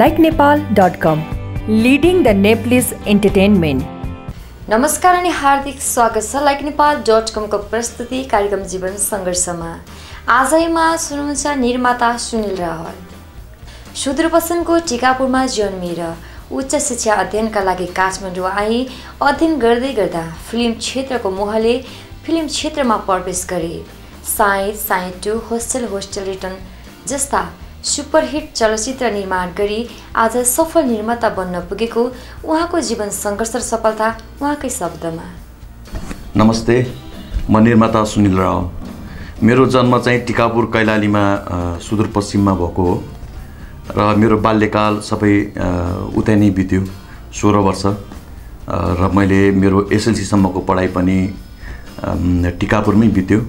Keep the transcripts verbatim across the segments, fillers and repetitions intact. like Nepal dot com, leading the Nepalese entertainment. नमस्कार अनि हार्दिक स्वागत छ like Nepal dot com को प्रस्तुति कार्यक्रम जीवन संघर्षमा. आजैमा सुन्नुहुन्छ निर्माता सुनील रावल. सुदूरपश्चिमको टिकापुरमा जन्मिएर उच्च शिक्षा अध्ययनका लागि काठमाडौँ आई अध्ययन गर्दै गर्दा फिल्म क्षेत्रको मोहले फिल्म क्षेत्रमा प्रवेश गरे. Side side two, hostel hostel return जस्ता सुपरहिट चलचित्र निर्माण गरी आज सफल निर्माता बन्न पुगेको उहाँको जीवन संघर्ष र सफलता उहाँकै शब्दमा. नमस्ते, म निर्माता सुनील रावल. मेरो जन्म चाहिँ टिकापुर कैलालीमा सुदूरपश्चिममा भएको हो र मेरो बाल्यकाल सबै उतै नै बित्यो, सोह्र वर्ष, र मैले मेरो एसएलसी सम्मको पढाइ पनि टिकापुरमै बित्यो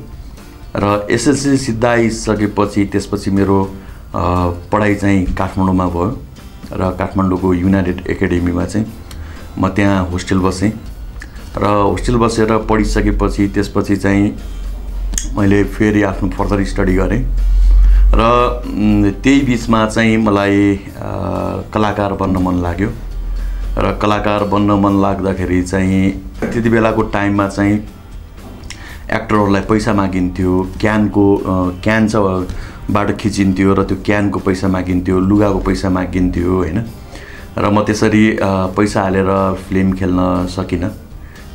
र एसएलसी सिद्धाइसकेपछि त्यसपछि मेरो पढाइ चाहिँ काठमाडौँमा भयो र काठमाडौँको युनाइटेड एकाडेमीमा चाहिँ म त्यहाँ होस्टेल बसेँ र होस्टेल बसेर पढिसकेपछि त्यसपछि चाहिँ मैले फेरि आफ्नो फर्दर स्टडी गरेँ र त्यही बीचमा चाहिँ मलाई कलाकार बन्न मन लाग्यो र कलाकार बन्न मन लाग्दाखेरि चाहिँ त्यति बेलाको टाइममा चाहिँ एक्टरहरूलाई पैसा मागिन्थ्यो, क्यानको क्यान छ बाट खिचिन्थ्यो र त्यो क्यानको पैसा मागिन्थ्यो, लुगाको पैसा मागिन्थ्यो हैन, र म त्यसरी पैसा हालेर फिल्म खेल्न सकिनँ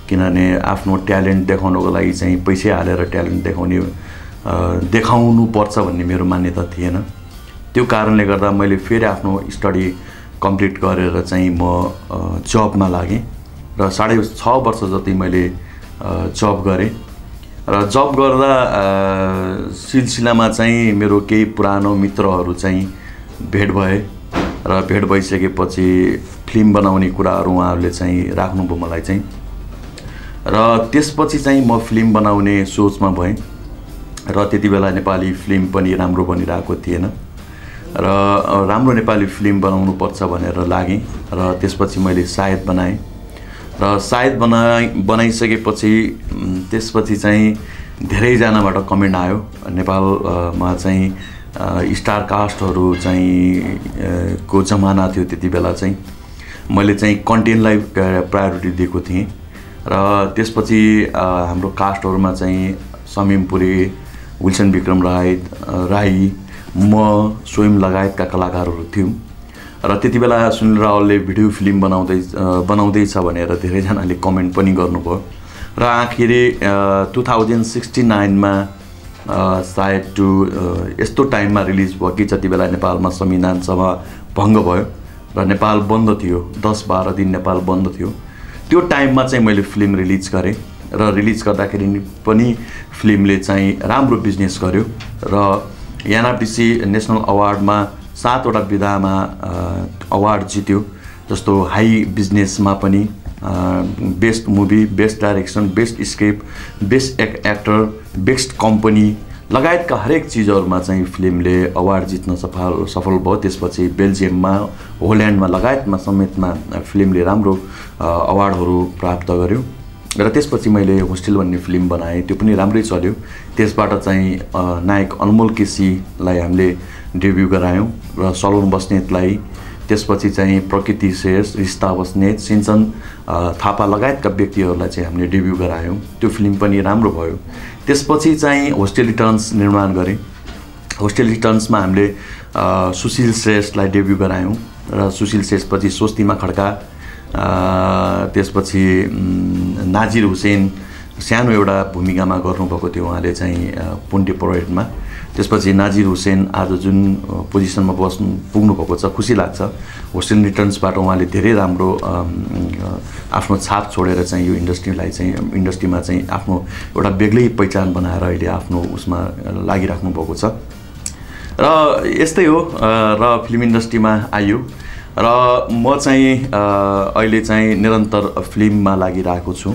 किनभने आफ्नो ट्यालेन्ट देखाउनको लागि चाहिँ पैसा हालेर ट्यालेन्ट देखाउने देखाउनु पर्छ भन्ने मेरो मान्यता थिएन. त्यो कारणले गर्दा मैले फेरि आफ्नो स्टडी कम्प्लिट गरेर चाहिँ म जबमा लागे र साढे छ वर्ष जति मैले जब गरे र जब गर्दा सिलसिलामा चाहिँ मेरो केही पुरानो मित्रहरू चाहिँ भेट भए र भेट भइसकेपछि फिल्म बनाउने कुराहरू उहाँहरूले चाहिँ राख्नुभयो मलाई चाहिँ र त्यसपछि चाहिँ म फिल्म बनाउने सोचमा भएँ र त्यति बेला नेपाली फिल्म पनि राम्रो बनिरहेको थिएन र राम्रो नेपाली फिल्म बनाउनु पर्छ भनेर लागेँ र त्यसपछि मैले सायद बनाएँ र सायद बनाइ बनाइसकेपछि त्यसपछि चाहिँ धेरैजनाबाट कमेन्ट आयो. नेपालमा चाहिँ स्टार कास्टहरू चाहिँ को जमाना थियो त्यति बेला चाहिँ. मैले चाहिँ कन्टेन्टलाई प्रायोरिटी दिएको थिएँ र त्यसपछि हाम्रो कास्टहरूमा चाहिँ समीम पुरी, विल्सन विक्रम राय राई, म स्वयं लगायतका कलाकारहरू थियौँ र त्यति बेला सुनिल रावलले भिडियो फिल्म बनाउँदै बनाउँदैछ भनेर धेरैजनाले कमेन्ट पनि गर्नुभयो र आखिरी टु थाउजन्ड सिक्सटी नाइनमा सायद टु यस्तो टाइममा रिलिज भयो कि जति बेला नेपालमा संविधान सभा भङ्ग भयो र नेपाल बन्द थियो, दस बाह्र दिन नेपाल बन्द थियो. त्यो टाइममा चाहिँ मैले फिल्म रिलिज गरेँ र रिलिज गर्दाखेरि पनि फिल्मले चाहिँ राम्रो बिजनेस गर्यो र एनआरटिसी नेसनल अवार्डमा सातवटा विधामा अवार्ड जित्यो, जस्तो हाई बिजनेसमा पनि best movie, best direction, best script, best एक एक्टर, बेस्ट कम्पनी लगायतका हरेक चिजहरुमा चाहिँ फिल्मले अवार्ड जित्न सफल सफल भयो. त्यसपछि बेल्जियममा, होल्यान्डमा लगायतमा समेतमा फिल्मले राम्रो अवार्डहरू प्राप्त गर्यो र त्यसपछि मैले होस्टेल भन्ने फिल्म बनाएँ, त्यो पनि राम्रै चल्यो. त्यसबाट चाहिँ नायक अनमोल केसीलाई हामीले डेब्यू गरायौँ र सलोन बस्नेतलाई, त्यसपछि चाहिँ प्रकृति शेर्स, रिस्ता बस्नेत, सिन्चन थापा लगायतका व्यक्तिहरूलाई चाहिँ हामीले डेब्यू गरायौँ. त्यो फिल्म पनि राम्रो भयो. त्यसपछि चाहिँ होस्टेल रिटर्न्स निर्माण गरेँ. होस्टेल रिटर्न्समा हामीले सुशील श्रेष्ठलाई डेब्यू गरायौँ र सुशील श्रेष्ठपछि स्वस्तिमा खड्का, त्यसपछि नाजिर हुसैन सानो एउटा भूमिकामा गर्नुभएको थियो उहाँले चाहिँ पुन्टे परेडमा. त्यसपछि नाजिर हुसैन आज जुन पोजिसनमा बस्नु पुग्नुभएको छ खुसी लाग्छ. होस्टेल रिटर्न्सबाट उहाँले धेरै राम्रो आफ्नो छाप छोडेर चाहिँ यो इन्डस्ट्रीलाई चाहिँ इन्डस्ट्रीमा चाहिँ आफ्नो एउटा बेग्लै पहिचान बनाएर अहिले आफ्नो उसमा लागिराख्नु भएको छ र यस्तै हो र फिल्म इन्डस्ट्रीमा आयो र म चाहिँ अहिले चाहिँ निरन्तर फिल्ममा लागिरहेको छु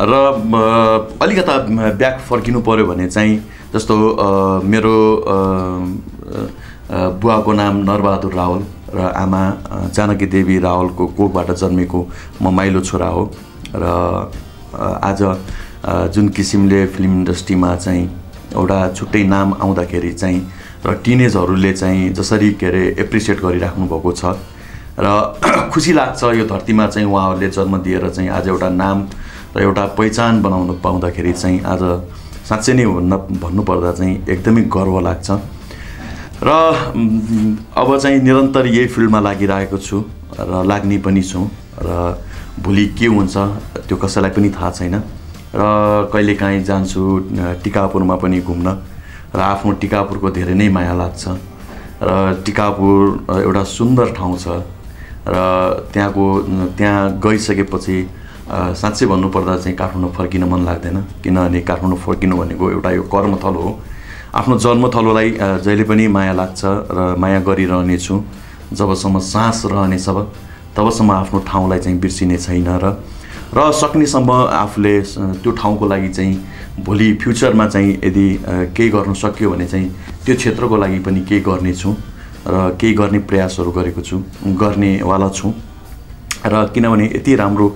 र अलिकता ब्याक फर्किनु पऱ्यो भने चाहिँ जस्तो मेरो बुवाको नाम नर बहादुर रावल र आमा जानकी देवी रावलको कोखबाट जन्मेको म माइलो छोरा हो र आज जुन किसिमले फिल्म इन्डस्ट्रीमा चाहिँ एउटा छुट्टै नाम आउँदाखेरि चाहिँ र टिनेजहरुले चाहिँ जसरी केरे एप्रिसिएट गरिराख्नु भएको छ र खुसी लाग्छ यो धरतीमा चाहिँ उहाँहरुले जन्म दिएर चाहिँ आज एउटा नाम र एउटा पहिचान बनाउन पाउँदाखेरि चाहिँ आज साच्चै नै भन्नु पर्दा चाहिँ एकदमै गर्व लाग्छ र अब चाहिँ निरन्तर यही फिल्डमा लागिरहेको छु र लाग्ने पनि छु र भोलि के हुन्छ त्यो कसैलाई पनि थाहा छैन र कहिले काहीँ जान्छु टिकापुरमा पनि घुम्न र आफ्नो टिकापुरको धेरै नै माया लाग्छ र टिकापुर एउटा सुन्दर ठाउँ छ र त्यहाँको त्यहाँ गइसकेपछि साच्चै भन्नुपर्दा चाहिँ काठमाडौँ फर्किन मन लाग्दैन किनभने काठमाडौँ फर्किनु भनेको एउटा यो कर्मथल हो आफ्नो जन्मथलोलाई जहिले पनि माया लाग्छ र माया गरिरहने छु जबसम्म सास रहनेछ तबसम्म आफ्नो ठाउँलाई चाहिँ बिर्सिने छैन र र सक्नेसम्म आफूले त्यो ठाउँको लागि चाहिँ भोलि फ्युचरमा चाहिँ यदि केही गर्न सक्यो भने चाहिँ त्यो क्षेत्रको लागि पनि केही गर्ने छु र केही गर्ने प्रयासहरू गरेको छु गर्नेवाला छु र किनभने यति राम्रो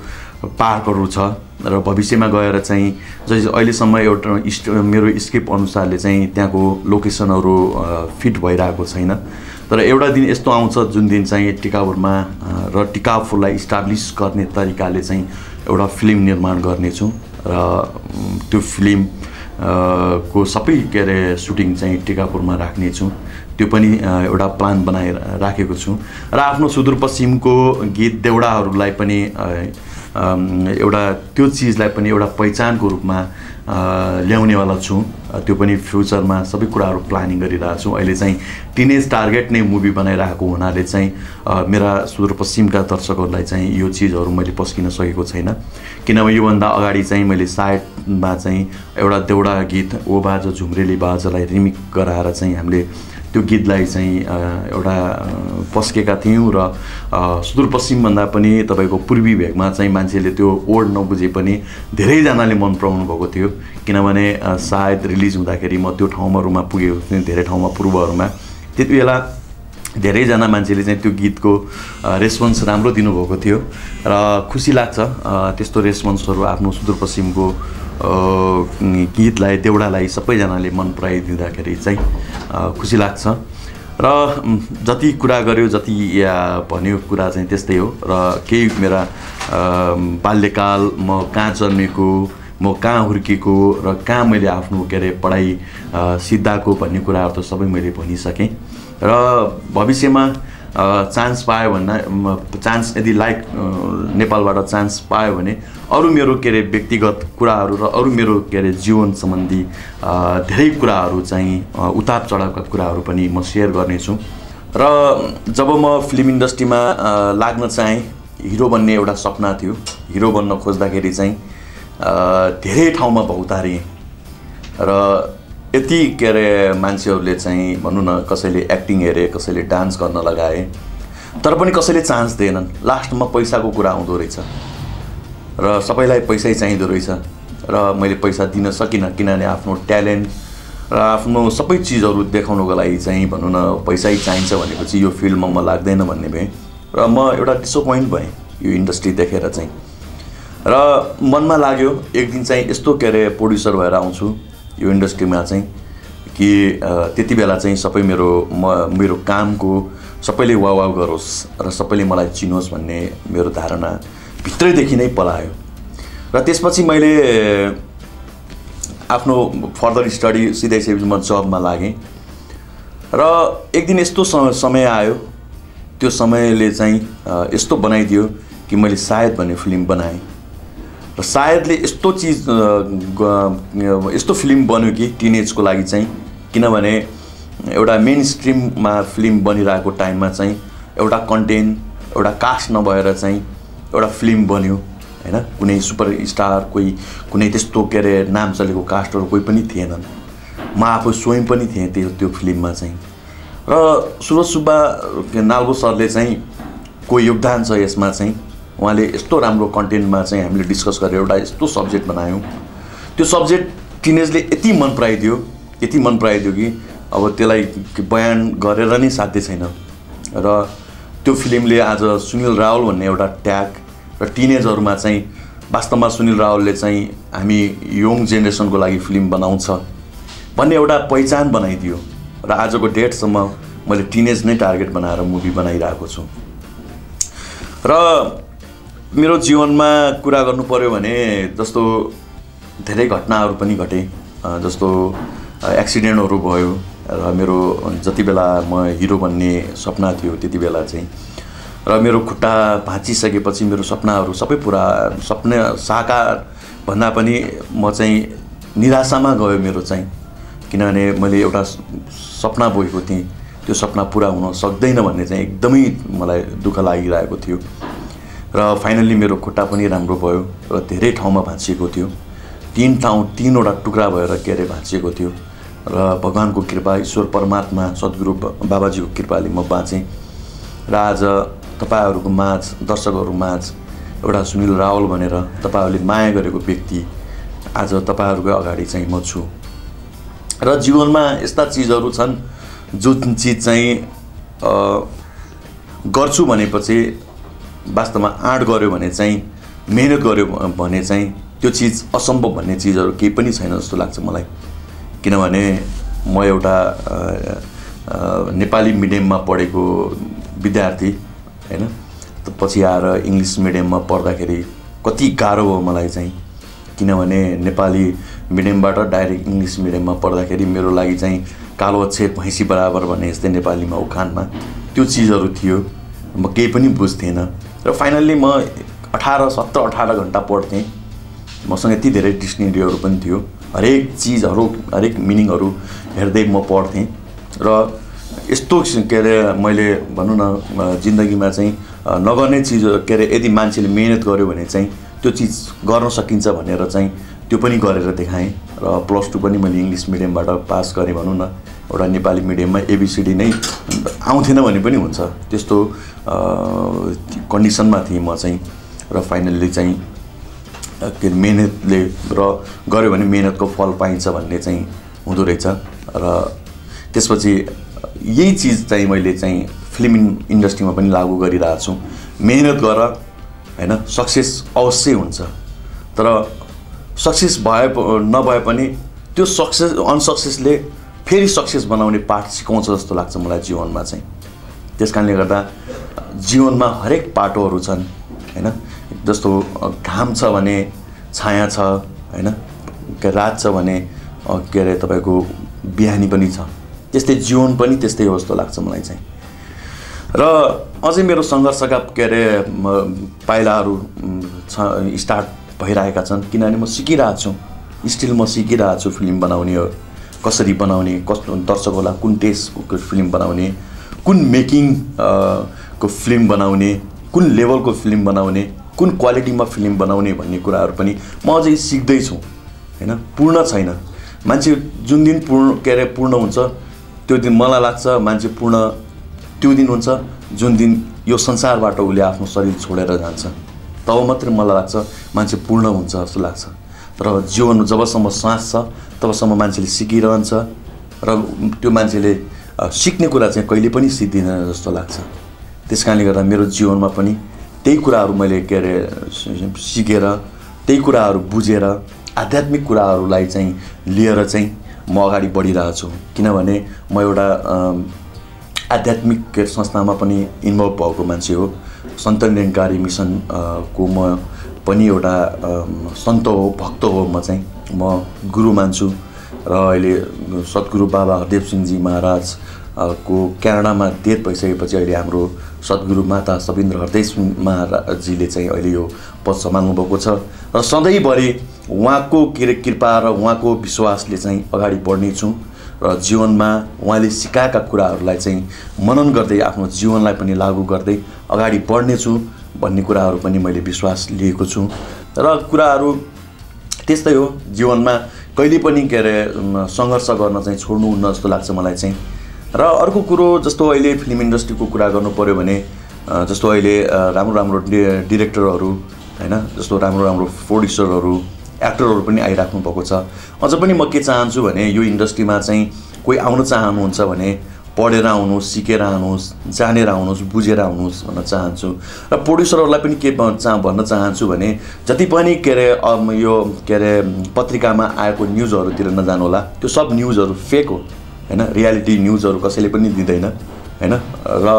पार्कहरु छ र भविष्यमा गएर चाहिँ जस्तै अहिलेसम्म एउटा मेरो स्क्रिप्ट अनुसारले चाहिँ त्यहाँको लोकेसनहरु फिट भइरहेको छैन तर एउटा दिन यस्तो आउँछ जुन दिन चाहिँ टिकापुरमा र टिकापुरलाई इस्टाब्लिश गर्ने तरिकाले चाहिँ एउटा फिल्म निर्माण गर्नेछु र त्यो फिल्म को सबै केरे सुटिङ चाहिँ टिकापुरमा राख्ने छु त्यो पनि एउटा प्लान बनाएर राखेको छु र आफ्नो सुदूरपश्चिमको गीत देउडाहरुलाई पनि एउटा त्यो चीजलाई पनि एउटा पहिचानको रूपमा ल्याउनेवाला छु त्यो पनि फ्युचरमा सबै कुराहरु प्लानिङ गरिरहेको छु अहिले चाहिँ टिनेज टार्गेट नै मुभी बनाइराखेको हुनाले चाहिँ मेरा सुदूरपश्चिमका दर्शकहरुलाई चाहिँ यो चीजहरु मैले पस्किन सकेको छैन किनभने यो भन्दा अगाडि चाहिँ मैले सायदमा चाहिँ एउटा देउडा गीत ओ बाजो झुम्रेली बाजोलाई रिमिक गराएर चाहिँ हामीले त्यो गीतलाई चाहिँ एउटा पस्केका थियौं र सुदूरपश्चिम भन्दा पनि तपाईको पूर्वी भेगमा चाहिँ मान्छेले त्यो ओड नबुझे पनि धेरै जनाले मन पराउनु भएको थियो किनभने सायद रिलिज हुँदाखेरि म त्यो ठाउँहरुमा पुगेको थिएँ धेरै ठाउँमा पूर्वहरुमा त्यतिबेला धेरै जना मान्छेले चाहिँ त्यो गीतको रेस्पोन्स राम्रो दिनुभएको थियो र खुसी लाग्छ त्यस्तो रेस्पोन्सहरु आफ्नो सुदूरपश्चिमको गीतलाई देउडालाई सबैजनाले मन पराइदिँदाखेरि चाहिँ खुसी लाग्छ र जति कुरा गर्यो जति भन्यो कुरा चाहिँ त्यस्तै हो र केही मेरा बाल्यकाल म कहाँ जन्मेको म कहाँ हुर्केको र कहाँ मैले आफ्नो केरे पढाइ सिद्धाको भन्ने कुराहरु त सबै मैले भनिसकेँ र भविष्यमा चान्स पायो भन्दा चान्स यदि लाइक नेपालबाट चान्स पायो भने अरु मेरो केरे व्यक्तिगत कुराहरु र अरु मेरो केरे जीवन सम्बन्धी धेरै कुराहरु चाहिँ उतार चढावका कुराहरु पनि म शेयर गर्ने छु र जब म फिल्म इन्डस्ट्रीमा लाग्न चाहे हिरो बन्ने एउटा सपना थियो हिरो बन्न खोज्दाखेरि चाहिँ धेरै ठाउँमा भौतारिए र यति केरे मान्छेहरुले चाहिँ भन्नु न कसैले एक्टिङ हेरे कसैले डान्स गर्न लगाए तर पनि कसैले चान्स दिएनन् लास्टमा पैसाको कुरा आउँदो रहेछ र सबैलाई पैसै चाहिदो रहेछ र मैले पैसा दिन सकिन किनभने आफ्नो ट्यालेन्ट र आफ्नो सबै चीजहरु देखाउनको लागि चाहिँ भन्नु न पैसै चाहिन्छ भनेपछि यो फिल्डमा म लाग्दैन भन्ने भए र म एउटा डिसअपोइन्ट भए यो इन्डस्ट्री देखेर चाहिँ र मनमा लाग्यो एक दिन चाहिँ यस्तो केरे प्रोड्युसर भएर आउँछु यो इन्डस्ट्रीमा चाहिँ कि त्यतिबेला चाहिँ सबै मेरो म मेरो कामको सबैले वाह-वाह गरोस् र सबैले मलाई चिनोस् भन्ने मेरो धारणा भित्रैदेखि नै पलायो र त्यसपछि मैले आफ्नो फर्दर स्टडी सिधाइसकेपछि म जबमा लागे र एक दिन यस्तो समय आयो त्यो समयले चाहिँ यस्तो बनाइदियो कि मैले सायद भन्ने फिल्म बनाएँ र सायदले यस्तो चीज यस्तो फिल्म बन्यो कि टिनेजको लागि चाहिँ किनभने एउटा मेन स्ट्रिममा फिल्म बनिरहेको टाइममा चाहिँ एउटा कन्टेन्ट एउटा कास्ट नभएर चाहिँ एउटा फिल्म बन्यो हैन कुनै सुपरस्टार कोही कुनै त्यस्तो केरे नाम चलेको कास्टहरु कोही पनि थिएनन् म आफै स्वयं पनि थिए त्यो त्यो फिल्ममा चाहिँ र सुरज सुब्बा नालगो सरले चाहिँ को योगदान छ यसमा चाहिँ उहाँले यस्तो राम्रो कन्टेन्टमा चाहिँ हामीले डिस्कस गरेर एउटा यस्तो सब्जेक्ट बनायौं त्यो सब्जेक्ट टिनेजले यति मन पराइदियो यति मन पराइदियो कि अब त्यसलाई बयान गरेर नै साध्य छैन र त्यो फिल्मले आज सुनील रावल भन्ने एउटा ट्याग र टिनेजहरुमा चाहिँ वास्तवमा सुनील रावलले चाहिँ हामी यङ जेनेरेसनको लागि फिल्म बनाउँछ भन्ने एउटा पहिचान बनाइदियो र र आजको डेट सम्म मैले टिनेज नै टार्गेट बनाएर मुभी बनाइराखेको छु र मेरो जीवनमा कुरा गर्नु पर्यो भने जस्तो धेरै घटनाहरू पनि घटे जस्तो एक्सिडेन्टहरू भयो र मेरो जतिबेला म हिरो बन्ने सपना थियो त्यतिबेला चाहिँ र मेरो खुट्टा भाचिसकेपछि मेरो सपनाहरू सबै पुरा सपना साकार भन्दा पनि म चाहिँ निराशामा गयो मेरो चाहिँ किनभने मैले एउटा सपना बोकेको थिए त्यो सपना पूरा हुन सक्दैन भन्ने चाहिँ एकदमै मलाई दुःख लागिरहेको थियो र फाइनली मेरो खुट्टा पनि राम्रो भयो र धेरै ठाउँमा भाँचिएको थियो तीन ठाउँ तीनवटा टुक्रा भएर केरे भाँचिएको थियो र भगवानको कृपा ईश्वर परमात्मा सद्गुरु बाबाजीको कृपाले म बाँचे र आज तपाईहरुको माझ दर्शकहरु माझ एउटा सुनील रावल भनेर तपाईहरुले माया गरेको व्यक्ति आज तपाईहरुको अगाडि चाहिँ म छु र जीवनमा यस्ता चीजहरु छन् जुन चीज चाहिँ अ गर्छु भनेपछि वास्तवमा आँट गर्यो भने चाहिँ मेहनत गर्यो भने चाहिँ त्यो चीज असम्भव भन्ने चीजहरु केही पनि छैन जस्तो लाग्छ मलाई किनभने म एउटा नेपाली मिडियममा पढेको विद्यार्थी हैन पछि आएर इंग्लिश मिडियममा पढ्दाखेरि कति गाह्रो भयो मलाई चाहिँ किनभने नेपाली मिडियमबाट डाइरेक्ट इंग्लिश मिडियममा पढ्दाखेरि मेरो लागि चाहिँ कालो अक्षर भैँसी बराबर भन्ने जस्तै नेपालीमा उखानमा त्यो चीजहरु थियो म केही पनि बुझ्दिन र फाइनली म अठार सत्र अठार घण्टा पढ्थे मसँग यति धेरै डिक्शनरीहरु पनि थियो हरेक चीजहरु हरेक मिनिङहरु हेर्दै म पढ्थे र यस्तो केरे मैले भन्नु न जिन्दगीमा चाहिँ नगर्ने चीज केरे यदि मान्छेले मेहनत गर्यो भने चाहिँ त्यो चीज गर्न सकिन्छ भनेर चाहिँ त्यो पनि गरेर देखाएँ र प्लस टू पनि मैले इंग्लिश मिडियमबाट पास गरे भन्नु न एउटा नेपाली मिडियममा एबीसीडी नै आउँथेन भने पनि हुन्छ त्यस्तो कन्डिसनमा थिए म चाहिँ र फाइनली चाहिँ के मेहनतले र गर्यो भने मेहनतको फल पाइन्छ भन्ने चाहिँ हुँदो रहेछ र त्यसपछि यही चीज चाहिँ मैले चाहिँ फिल्म इन्डस्ट्रीमा पनि लागू गरिरहेको छु मेहनत गर हैन सक्सेस अवश्य हुन्छ तर सक्सेस भए नभए पनि त्यो सक्सेस अनसक्सेसले फेरि सक्सेस बनाउने पाठ सिकाउँछ जस्तो लाग्छ मलाई जीवनमा चाहिँ त्यसकारणले गर्दा जीवनमा हरेक पाटोहरू छन् हैन जस्तो घाम छ भने छाया छ हैन के रात छ भने के रे तपाईको बिहानी पनि छ त्यस्तै जीवन पनि त्यस्तै हो जस्तो लाग्छ मलाई चाहिँ र अझै मेरो संघर्षका के रे पाइलाहरू स्टार्ट भइरहेका छन् किनभने म सिकिरहेको छु स्टिल म सिकिरहेको छु फिल्म बनाउने कसरी बनाउने कस्तो दर्शकहरूलाई कुन टेस्टको फिल्म बनाउने कुन मेकिङ को फिल्म बनाउने कुन लेभलको फिल्म बनाउने कुन क्वालिटीमा फिल्म बनाउने भन्ने कुराहरू पनि म अझै सिक्दै छु हैन पूर्ण छैन मान्छे जुन दिन पूर्ण केरे पूर्ण हुन्छ त्यो दिन मलाई लाग्छ मान्छे पूर्ण त्यो दिन हुन्छ जुन दिन यो संसारबाट उले आफ्नो शरीर छोडेर जान्छ तब मात्र मलाई लाग्छ मान्छे पूर्ण हुन्छ जस्तो लाग्छ तर जीवन जबसम्म श्वास छ तबसम्म मान्छेले सिकिरहन्छ र त्यो मान्छेले सिक्ने कुरा चाहिँ कहिले पनि सिद्धिदैन जस्तो लाग्छ त्यसकारणले गर्दा मेरो जीवनमा पनि त्यही कुराहरू मैले के रे सिकेर त्यही कुराहरू बुझेर आध्यात्मिक कुराहरूलाई चाहिँ लिएर चाहिँ म अगाडि बढिरहेको छु किनभने म एउटा आध्यात्मिक संस्थामा पनि इन्भल्भ भएको मान्छे हो सन्तनिरङ्कारी मिसन को म पनि एउटा सन्त हो भक्त हो म चाहिँ म गुरु मान्छु र अहिले सद्गुरु बाबा हरदेव सिंहजी महाराज को क्यानाडामा डेथ भइसकेपछि अहिले हाम्रो सद्गुरु माता सबिन्द्र हरदेव महाराजजीले चाहिँ अहिले यो पद सम्हाल्नु भएको छ र सधैँभरि उहाँको कृपा र उहाँको विश्वासले चाहिँ अगाडि बढ्ने छु र जीवनमा उहाँले सिकाएका कुराहरूलाई चाहिँ मनन गर्दै आफ्नो जीवनलाई पनि लागू गर्दै अगाडि बढ्ने छु भन्ने कुराहरू पनि मैले विश्वास लिएको छु र कुराहरू त्यस्तै हो जीवनमा कहिले पनि के रे संघर्ष गर्न चाहिँ छोड्नु हुन्न जस्तो लाग्छ मलाई चाहिँ र अर्को कुरो जस्तो अहिले फिल्म इन्डस्ट्रीको कुरा गर्नु पर्यो भने जस्तो अहिले राम्रो राम्रो डाइरेक्टरहरू हैन जस्तो राम्रो राम्रो प्रोड्युसरहरू एक्टरहरू पनि आइराख्नु भएको छ अझ पनि म के चाहन्छु भने यो इन्डस्ट्रीमा चाहिँ कोही आउन चाहनुहुन्छ भने पढेर आउनुहोस् सिकेर आउनुहोस् जानेर आउनुहोस् बुझेर आउनुहोस् भन्न चाहन्छु र प्रोड्युसरहरूलाई पनि के भन्न चाहन्छु भने जति पनि के रे यो के रे पत्रिकामा आएको न्यूजहरुतिर नजानु होला त्यो सब न्यूजहरु फेक हो हैन रियालिटी न्यूजहरु कसैले पनि दिदैन हैन र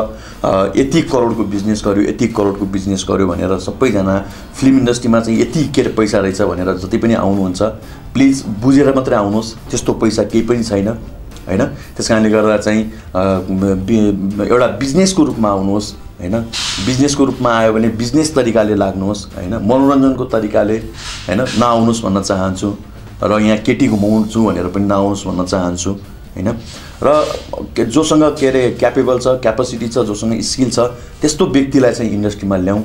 यति करोडको बिजनेस गर्यो यति करोडको बिजनेस गर्यो भनेर सबै जना फिल्म इन्डस्ट्रीमा चाहिँ यति के पैसा रहेछ भनेर जति पनि आउनुहुन्छ प्लिज बुझेर मात्र आउनुहोस् त्यस्तो पैसा केही पनि छैन हैन त्यसकारणले गर्दा चाहिँ एउटा बिजनेसको रूपमा आउनुहोस् हैन बिजनेसको रूपमा आयो भने बिजनेस तरिकाले लाग्नुहोस् हैन मनोरञ्जनको तरिकाले हैन नआउनुहोस् भन्न चाहन्छु र यहाँ केटी घुमाउँछु भनेर पनि नआउनुहोस् भन्न चाहन्छु हैन र जोसँग केरे क्यापेबल छ क्यापेसिटी छ जोसँग स्किल छ त्यस्तो व्यक्तिलाई चाहिँ इन्डस्ट्रीमा ल्याउँ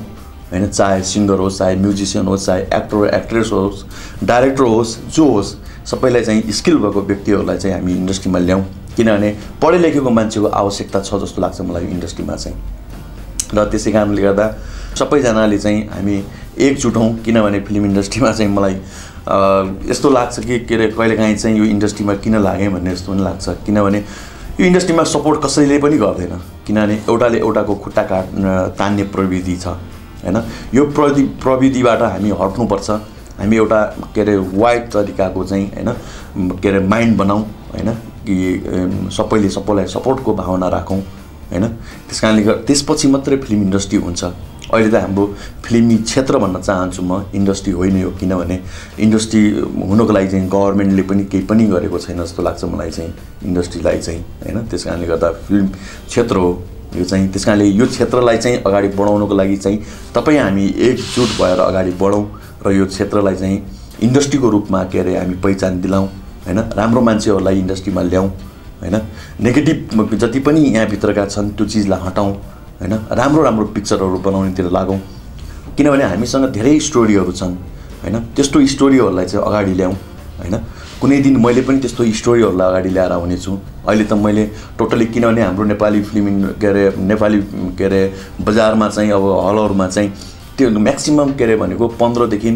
हैन चाहे सिंगर होस् चाहे म्युजिशियन होस् चाहे एक्टर एक्ट्रेस होस् डाइरेक्टर होस् जो होस् सबैलाई चाहिँ स्किल भएको व्यक्तिहरुलाई चाहिँ हामी इन्डस्ट्रीमा ल्याउँ किनभने पढे लेखेको मान्छेको आवश्यकता छ जस्तो लाग्छ मलाई इन्डस्ट्रीमा चाहिँ र त्यसै कारणले गर्दा सबै जनाले चाहिँ हामी एकजुट हौं किनभने फिल्म इन्डस्ट्रीमा चाहिँ मलाई यस्तो लाग्छ कि केरे कहिलेकाहीँ चाहिँ यो इन्डस्ट्रीमा किन लागे भन्ने जस्तो पनि लाग्छ किनभने यो इन्डस्ट्रीमा सपोर्ट कसैले पनि गर्दैन किनभने एउटाले एउटाको खुट्टा काट तान्ने प्रवृत्ति छ हैन यो प्रवृत्तिबाट हामी हट्नु पर्छ हामी एउटा केरे वाइड तरिकाको चाहिँ हैन केरे माइन्ड बनाऊ हैन कि सबैले सबैलाई सपोर्टको भावना राखौं हैन त्यसकारणले त्यसपछि मात्र फिल्म इन्डस्ट्री हुन्छ अहिले त हाम्रो फिल्मी क्षेत्र भन्न चाहन्छु म इन्डस्ट्री होइन यो किनभने इन्डस्ट्री हुनको लागि चाहिँ गभर्नमेन्टले पनि केही पनि गरेको छैन जस्तो लाग्छ मलाई चाहिँ इन्डस्ट्रीलाई चाहिँ हैन त्यसकारणले गर्दा फिल्म क्षेत्र हो यो चाहिँ त्यसकारणले यो क्षेत्रलाई चाहिँ अगाडि बढाउनको लागि चाहिँ तपाई हामी एकजुट भएर अगाडि बढौं र यो क्षेत्रलाई चाहिँ इन्डस्ट्रीको रूपमा केरे हामी पहिचान दिलाउँ हैन राम्रो मान्छेहरुलाई इन्डस्ट्रीमा ल्याउँ हैन नेगेटिभ जति पनि यहाँ भित्रका छन् त्यो चीजलाई हटाउँ हैन राम्रो राम्रो पिक्चरहरु बनाउनेतिर लागौं किनभने हामीसँग धेरै स्टोरीहरु छन् हैन त्यस्तो स्टोरीहरुलाई चाहिँ अगाडि ल्याउँ हैन कुनै दिन मैले पनि त्यस्तो स्टोरीहरुलाई अगाडि ल्याएर आउने छु अहिले त मैले टोटली किनभने हाम्रो नेपाली फिल्म केरे नेपाली केरे बजारमा चाहिँ अब हलहरुमा चाहिँ त्यो म्याक्सिमम केरे भनेको पन्ध्र देखि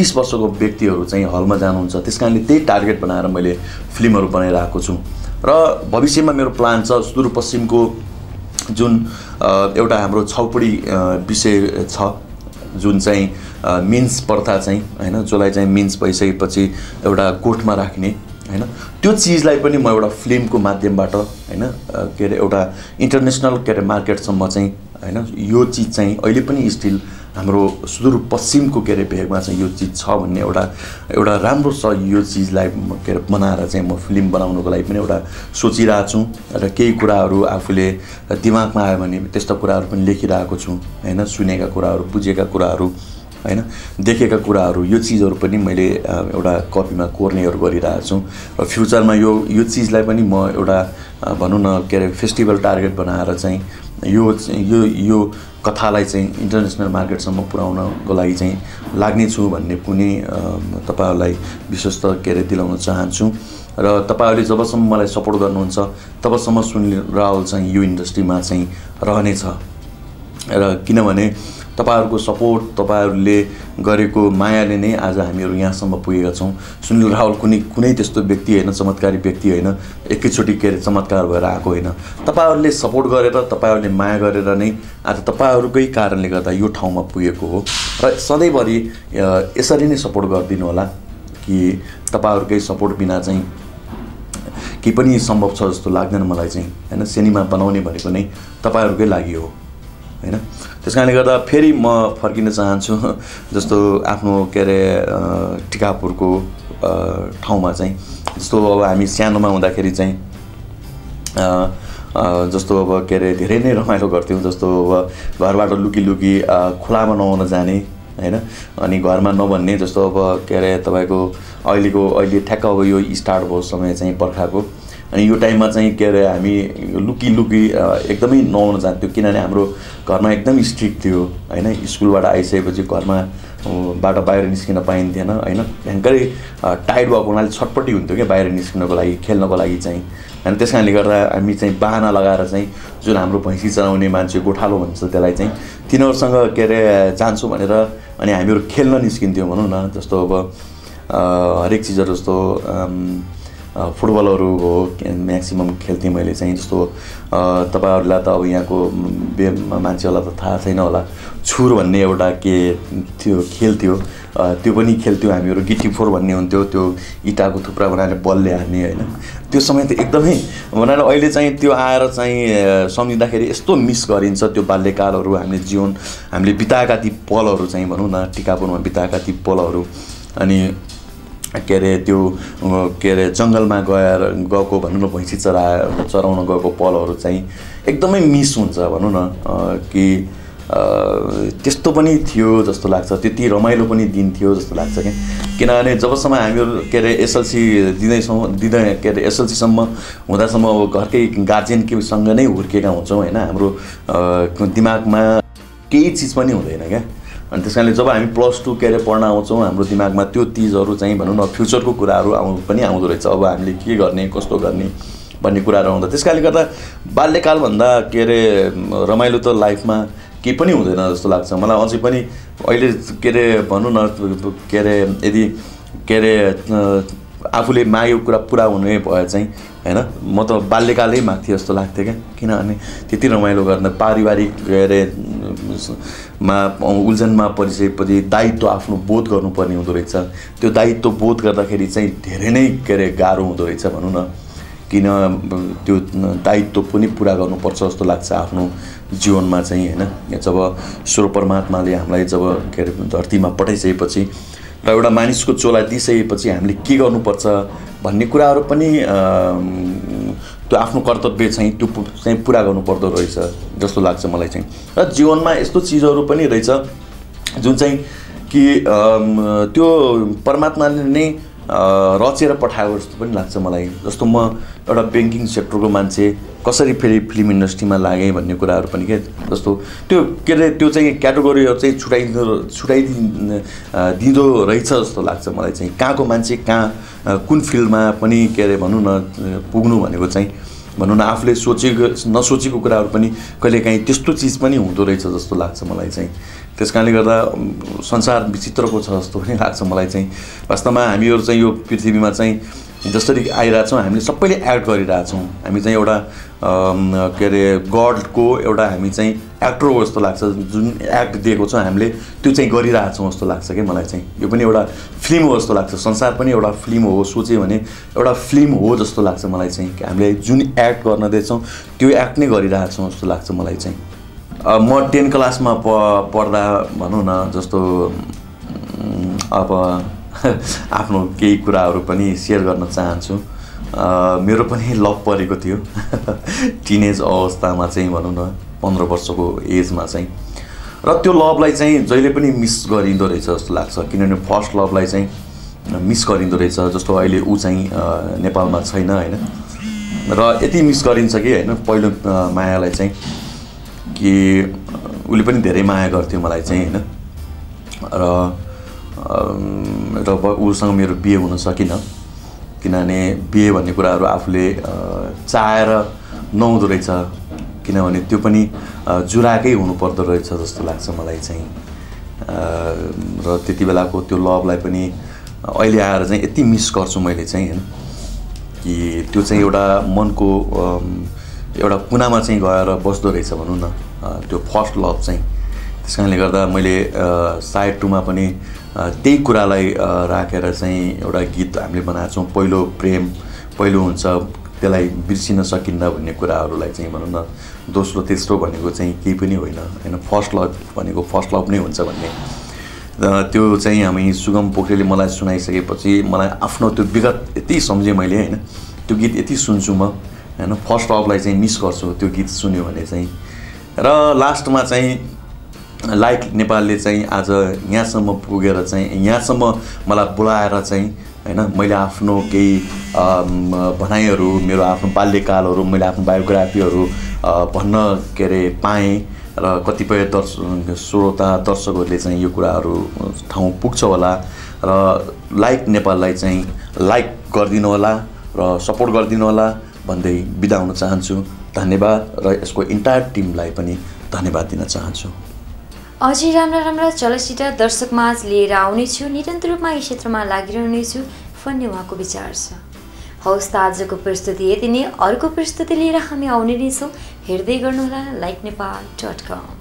तीस वर्षको व्यक्तिहरु चाहिँ हलमा जानुहुन्छ त्यसकारणले त्यही टार्गेट बनाएर मैले फिल्महरु बनाइराखेको छु र भविष्यमा मेरो प्लान छ सुदूरपश्चिमको जुन एउटा हाम्रो छौपडी विषय छ जुन चाहिँ मेन्स प्रथा चाहिँ हैन जसलाई चाहिँ मेन्स भइसकेपछि एउटा कोर्टमा राख्ने हैन त्यो चीजलाई पनि म एउटा फिल्मको माध्यमबाट हैन केरे एउटा इन्टरनेशनल केरे मार्केट सम्म चाहिँ हैन यो चीज चाहिँ अहिले पनि स्टिल हाम्रो सुदूरपश्चिमको केरे भेगमा चाहिँ यो चीज छ भन्ने एउटा एउटा राम्रो छ यो चीजलाई केरे बनाएर चाहिँ म फिल्म बनाउनको लागि पनि एउटा सोचिरहेको छु र केही कुराहरु आफुले दिमागमा आयो भने त्यस्ता कुराहरु पनि लेखिरहेको छु हैन सुनेका कुराहरु बुझेका कुराहरु हैन देखेका कुराहरु यो चीजहरु पनि मैले एउटा कपीमा कोर्नेहरु गरिरहेको छु र फ्युचरमा यो यो चीजलाई पनि म एउटा भनौं न केरे फेस्टिभल टार्गेट बनाएर चाहिँ यो यो यो कथालाई चाहिँ इन्टरनेशनल मार्केट सम्म पुर्याउनको लागि चाहिँ लाग्ने छु भन्ने पनि तपाईहरुलाई विशेष त केरे दिलाउन चाहन्छु र तपाईहरुले जबसम्म मलाई सपोर्ट गर्नुहुन्छ तबसम्म सुनिल रावल चाहिँ यो इन्डस्ट्रीमा चाहिँ रहनेछ र किनभने तपाईहरुको सपोर्ट तपाईहरुले गरेको मायाले नै आज हामीहरु यहाँसम्म पुगेका छौं सुनिल रावल कुनै कुनै त्यस्तो व्यक्ति हैन चमत्कारी व्यक्ति हैन एकैचोटी केरे चमत्कार भएर आको हैन तपाईहरुले सपोर्ट गरेर तपाईहरुले माया गरेर नै आज तपाईहरुकै कारणले गर्दा यो ठाउँमा पुगेको हो र सधैँभरि यसरी नै सपोर्ट गर्दिनु होला कि तपाईहरुकै सपोर्ट बिना चाहिँ के पनि सम्भव छ जस्तो लाग्दैन मलाई चाहिँ हैन सिनेमा बनाउने भनेको नै तपाईहरुकै लागि हो हैन त्यसकारणले गर्दा फेरि म फर्किन चाहन्छु जस्तो आफ्नो केरे टिकापुरको ठाउँमा चाहिँ जस्तो अब हामी सानोमा हुँदाखेरि चाहिँ जस्तो अब केरे धेरै नै रमाइलो गर्थ्यौं जस्तो अब घरबाट लुकी लुकी खुलामा नहुन जाने हैन अनि घरमा नभन्ने जस्तो अब केरे तपाईको अहिलेको अहिले ठ्याक्क अब यो स्टार्ट भयो समय चाहिँ बर्खाको अनि यो टाइममा चाहिँ केरे हामी लुकी लुकी एकदमै नहुन जान्थ्यो किनभने हाम्रो घरमा एकदम स्ट्रिक्ट थियो हैन स्कुलबाट आइसकेपछि घरमा बाट बाहिर निस्किन पाइन्थेन हैन भयंकरै टाइट भएको हुनाले छटपटी हुन्थ्यो के बाहिर निस्किनको लागि खेल्नको लागि चाहिँ अनि त्यसकारणले गर्दा हामी चाहिँ बहाना लगाएर चाहिँ जुन हाम्रो भैँसी चराउने मान्छे गोठालो भन्छ त्यसलाई चाहिँ तिनीहरुसँग केरे जान्छु भनेर अनि हामीहरु खेल्न निस्किन्थ्यौ भनौं न जस्तो अब हरेक चीजहरु जस्तो फुटबलहरु हो म्याक्सिमम खेल्थे मैले चाहिँ जस्तो तपाईहरुलाई त अब यहाँको मान्छेहरुलाई त थाहा छैन होला छुर भन्ने एउटा के थियो खेल थियो त्यो पनि खेल्थ्यौ हामीहरु गिट्टी फोर भन्ने हुन्थ्यो त्यो इटाको थुप्रा बनाएर बलले हान्ने हैन त्यो त्यो समय त एकदमै भनेर अहिले चाहिँ त्यो आएर चाहिँ सम्झिँदाखेरि यस्तो मिस गरिन्छ त्यो बाल्यकालहरु हामीले जीवन हामीले बिताएका ती पलहरु चाहिँ भनौं न टिकापुरमा बिताएका ती पलहरु अनि केरे त्यो केरे जंगलमा गएर गएको भनौं न भैँसी चराएर चराउन गएको पलहरु चाहिँ एकदमै मिस हुन्छ भनौं न कि त्यस्तो पनि थियो जस्तो लाग्छ त्यति रमाइलो पनि दिन थियो जस्तो लाग्छ के किनभने जबसम्म हामीहरु केरे एसएलसी दिदै छौ दिदै केरे एसएलसी सम्म हुँदा सम्म अब घरकै गार्जियन के सँग नै हुर्केका हुन्छौ हैन हाम्रो दिमागमा केही चीज पनि हुँदैन के अनि त्यसकारणले जब हामी प्लस टू केरे पढ्न आउँछौ हाम्रो दिमागमा त्यो चीजहरु चाहिँ भनौं न फ्युचरको कुराहरु आउनु पनि आउँदो रहेछ अब हामीले के गर्ने कस्तो गर्ने भन्ने कुराहरु आउँदा त्यसकारणले गर्दा बाल्यकाल भन्दा केरे रमाइलो त लाइफमा के पनि हुँदैन जस्तो लाग्छ मलाई अझै पनि अहिले केरे भन्नु न केरे यदि केरे आफुले मागेको कुरा पूरा हुने भए चाहिँ हैन म त बाल्यकालै माग्थे जस्तो लाग्थे के किनभने त्यति रमाइलो गर्न पारिवारिक केरे मा उल्झनमा परिसकेपछि दायित्व आफ्नो बोध गर्नुपर्ने हुँदो रहेछ त्यो दायित्व बोध गर्दाखेरि चाहिँ धेरै नै केरे गाह्रो हुँदो रहेछ भन्नु न किन त्यो दायित्व पनि पूरा गर्नुपर्छ जस्तो लाग्छ आफ्नो जीवनमा चाहिँ हैन जब ईश्वर परमात्माले हामीलाई जब धरतीमा पठाइसकेपछि र एउटा मानिसको चोला दिइसकेपछि हामीले के गर्नुपर्छ भन्ने कुराहरु पनि त्यो आफ्नो कर्तव्य चाहिँ त्यो चाहिँ पूरा गर्नुपर्दो रहेछ जस्तो लाग्छ मलाई चाहिँ र जीवनमा यस्तो चीजहरु पनि रहेछ जुन चाहिँ कि त्यो परमात्माले नै रचेर पठाएको जस्तो पनि लाग्छ मलाई जस्तो म एउटा बैंकिङ सेक्टरको मान्छे कसरी फेरि फिल्म इन्डस्ट्रीमा लागे भन्ने कुराहरु पनि के जस्तो त्यो केले त्यो चाहिँ क्याटेगोरीहरु चाहिँ छुटाइ छुटाइ दिदो रहेछ जस्तो लाग्छ मलाई चाहिँ कहाँको मान्छे कहाँ कुन फिल्डमा पनि केरे भन्नु न पुग्नु भनेको चाहिँ भन्नु न आफुले सोचेको नसोचेको कुराहरु पनि कहिलेकाहीँ त्यस्तो चीज पनि हुँदो रहेछ जस्तो लाग्छ मलाई चाहिँ त्यसकारणले गर्दा संसार विचित्रको छ जस्तो पनि लाग्छ मलाई चाहिँ वास्तवमा हामीहरु चाहिँ यो पृथ्वीमा चाहिँ जसरी आइराछौं हामीले सबैले एक्ट गरिराछौं हामी चाहिँ एउटा केरे गॉडको एउटा हामी चाहिँ एक्टर हो जस्तो लाग्छ जुन एक्ट दिएको छ हामीले त्यो चाहिँ गरिराछौं जस्तो लाग्छ के मलाई चाहिँ यो पनि एउटा फिल्म हो जस्तो लाग्छ संसार पनि एउटा फिल्म हो सोचे भने एउटा फिल्म हो जस्तो लाग्छ मलाई चाहिँ कि हामीले जुन एक्ट गर्न देछौं त्यो एक्ट नै गरिराछौं जस्तो लाग्छ मलाई चाहिँ म tenth class मा पढ्दा भनौं न जस्तो अब आफ्नो केही कुराहरु पनि शेयर गर्न चाहन्छु मेरो पनि लभ परेको थियो टिनेज अवस्थामा चाहिँ भनौं न पन्ध्र वर्षको एजमा चाहिँ र त्यो लभलाई चाहिँ जहिले पनि मिस गरिन्दो रहेछ जस्तो लाग्छ किनभने फर्स्ट लभलाई चाहिँ मिस गरिन्दो रहेछ जस्तो अहिले उ चाहिँ नेपालमा छैन हैन र यति मिस गरिन्छ कि हैन पहिलो मायालाई चाहिँ कि उले पनि धेरै माया गर्थ्यो मलाई चाहिँ हैन र र उसँग मेरो बिहे हुन सकिन किनभने बिहे भन्ने कुराहरु आफुले चाहेर नहुँदो रहेछ किनभने त्यो पनि जुराकै हुनुपर्दो रहेछ जस्तो लाग्छ मलाई चाहिँ र त्यतिबेलाको त्यो लभलाई पनि अहिले आएर चाहिँ यति मिस गर्छु मैले चाहिँ हैन कि त्यो चाहिँ एउटा मनको एउटा कुनामा चाहिँ गएर बस्दो रहेछ भन्नु न त्यो फर्स्ट लभ चाहिँ त्यसकारणले गर्दा मैले साइड टू मा पनि त्यही कुरालाई राखेर चाहिँ एउटा गीत हामीले बनाछौं पहिलो प्रेम पहिलो हुन्छ त्यसलाई बिर्सिन सकिन्न भन्ने कुराहरुलाई चाहिँ भन्नु न दोस्रो तेस्रो भनेको चाहिँ केही पनि होइन हैन फर्स्ट लभ भनेको फर्स्ट लभ नै हुन्छ भन्ने त्यो चाहिँ हामी सुगम पोखरेलले मलाई सुनाइसकेपछि मलाई आफ्नो त्यो विगत यति सम्झे मैले हैन त्यो गीत यति सुन्छु म हैन फर्स्ट लभलाई चाहिँ मिस गर्छु त्यो गीत सुन्यो भने चाहिँ र लास्टमा चाहिँ लाइक नेपालले चाहिँ आज यहाँसम्म पुगेर चाहिँ यहाँसम्म मलाई बोलाएर चाहिँ हैन मैले आफ्नो केही भनाइहरु मेरो आफ्नो बाल्यकालहरु मैले आफ्नो बायोग्राफीहरु भन्न केरे पाए र कतिपय दर्शक श्रोता दर्शकहरुले चाहिँ यो कुराहरु ठाउँ पुग्छ होला र लाइक नेपाललाई चाहिँ लाइक गर्दिनु होला र सपोर्ट गर्दिनु होला भन्दै बिदा हुन चाहन्छु धन्यवाद र यसको इन्टायर टिमलाई पनि धन्यवाद दिन चाहन्छु अझै राम्रा राम्रा चलचित्र दर्शकमाझ लिएर आउने छु निरन्तर रूपमा यस क्षेत्रमा लागिरहने छु भन्ने उहाँको विचार छ हौस् त आजको प्रस्तुति यति नै अर्को प्रस्तुति लिएर हामी आउने नै छौं हेर्दै गर्नु होला like Nepal dot com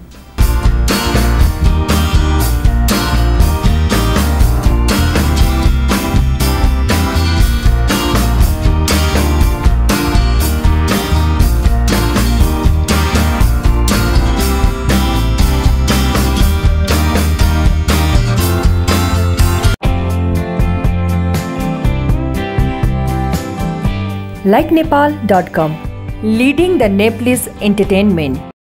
like Nepal dot com, leading the Nepalese entertainment.